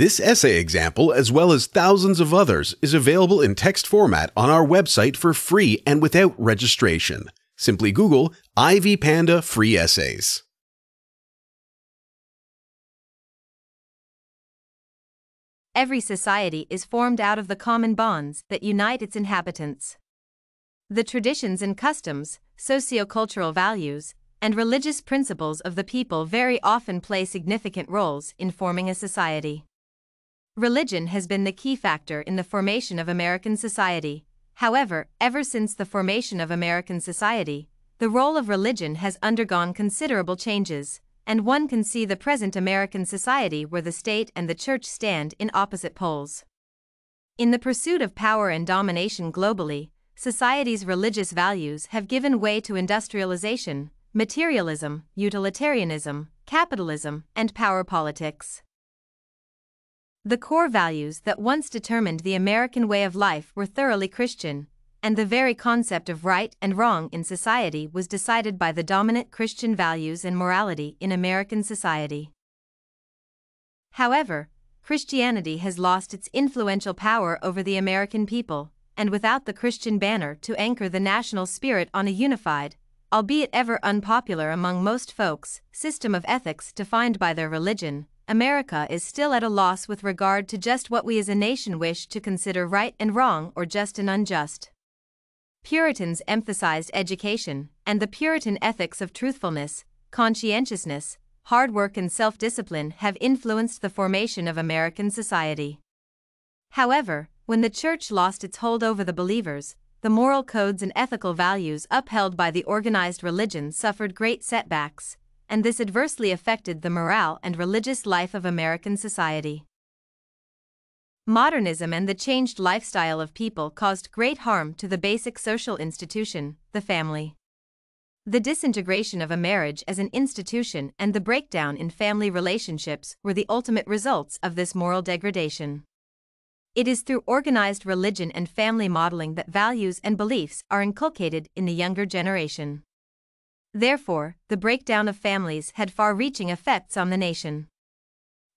This essay example, as well as thousands of others, is available in text format on our website for free and without registration. Simply Google Ivy Panda free essays. Every society is formed out of the common bonds that unite its inhabitants. The traditions and customs, sociocultural values, and religious principles of the people very often play significant roles in forming a society. Religion has been the key factor in the formation of American society. However, ever since the formation of American society, the role of religion has undergone considerable changes, and one can see the present American society where the state and the church stand in opposite poles. In the pursuit of power and domination globally, society's religious values have given way to industrialization, materialism, utilitarianism, capitalism, and power politics. The core values that once determined the American way of life were thoroughly Christian, and the very concept of right and wrong in society was decided by the dominant Christian values and morality in American society. However, Christianity has lost its influential power over the American people, and without the Christian banner to anchor the national spirit on a unified, albeit ever unpopular among most folks, system of ethics defined by their religion, America is still at a loss with regard to just what we as a nation wish to consider right and wrong or just and unjust. Puritans emphasized education, and the Puritan ethics of truthfulness, conscientiousness, hard work and self-discipline have influenced the formation of American society. However, when the church lost its hold over the believers, the moral codes and ethical values upheld by the organized religion suffered great setbacks, and this adversely affected the morale and religious life of American society. Modernism and the changed lifestyle of people caused great harm to the basic social institution, the family. The disintegration of a marriage as an institution and the breakdown in family relationships were the ultimate results of this moral degradation. It is through organized religion and family modeling that values and beliefs are inculcated in the younger generation. Therefore, the breakdown of families had far-reaching effects on the nation.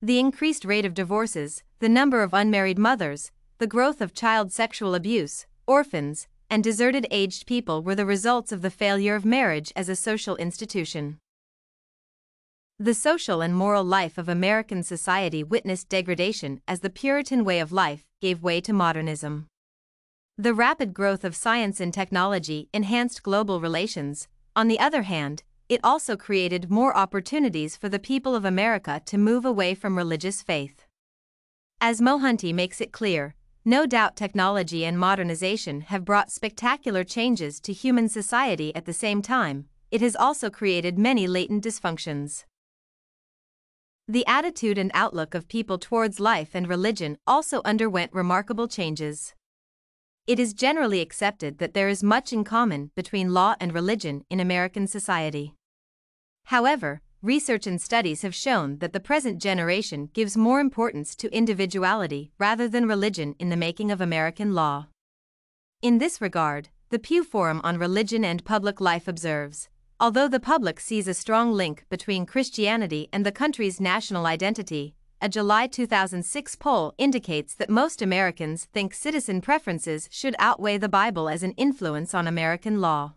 The increased rate of divorces, the number of unmarried mothers, the growth of child sexual abuse, orphans, and deserted aged people were the results of the failure of marriage as a social institution. The social and moral life of American society witnessed degradation as the Puritan way of life gave way to modernism. The rapid growth of science and technology enhanced global relations. On the other hand, it also created more opportunities for the people of America to move away from religious faith. As Mohanty makes it clear, no doubt technology and modernization have brought spectacular changes to human society at the same time, it has also created many latent dysfunctions. The attitude and outlook of people towards life and religion also underwent remarkable changes. It is generally accepted that there is much in common between law and religion in American society. However, research and studies have shown that the present generation gives more importance to individuality rather than religion in the making of American law. In this regard, the Pew Forum on Religion and Public Life observes, although the public sees a strong link between Christianity and the country's national identity, a July 2006 poll indicates that most Americans think citizen preferences should outweigh the Bible as an influence on American law.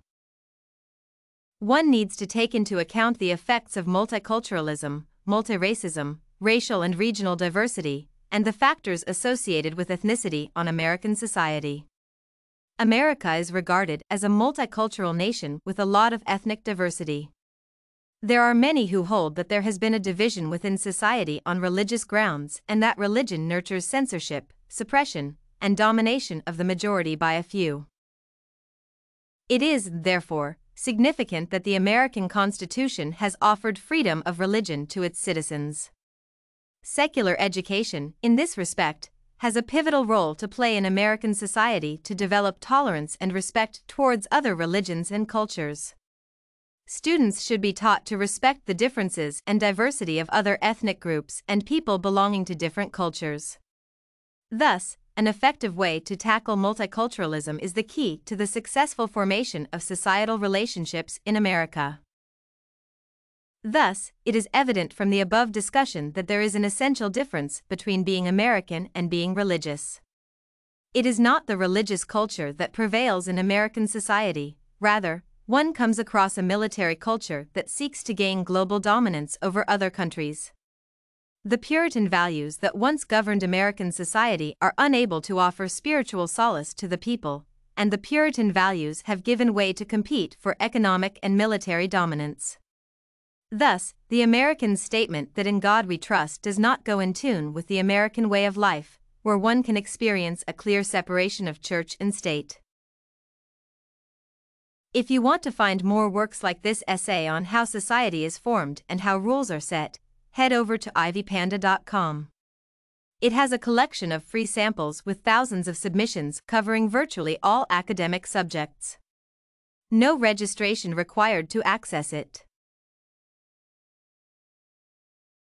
One needs to take into account the effects of multiculturalism, multiracism, racial and regional diversity, and the factors associated with ethnicity on American society. America is regarded as a multicultural nation with a lot of ethnic diversity. There are many who hold that there has been a division within society on religious grounds and that religion nurtures censorship, suppression, and domination of the majority by a few. It is, therefore, significant that the American Constitution has offered freedom of religion to its citizens. Secular education, in this respect, has a pivotal role to play in American society to develop tolerance and respect towards other religions and cultures. Students should be taught to respect the differences and diversity of other ethnic groups and people belonging to different cultures. Thus, an effective way to tackle multiculturalism is the key to the successful formation of societal relationships in America. Thus, it is evident from the above discussion that there is an essential difference between being American and being religious. It is not the religious culture that prevails in American society, rather, one comes across a military culture that seeks to gain global dominance over other countries. The Puritan values that once governed American society are unable to offer spiritual solace to the people, and the Puritan values have given way to compete for economic and military dominance. Thus, the American statement that in God we trust does not go in tune with the American way of life, where one can experience a clear separation of church and state. If you want to find more works like this essay on how society is formed and how rules are set, head over to ivypanda.com. It has a collection of free samples with thousands of submissions covering virtually all academic subjects. No registration required to access it.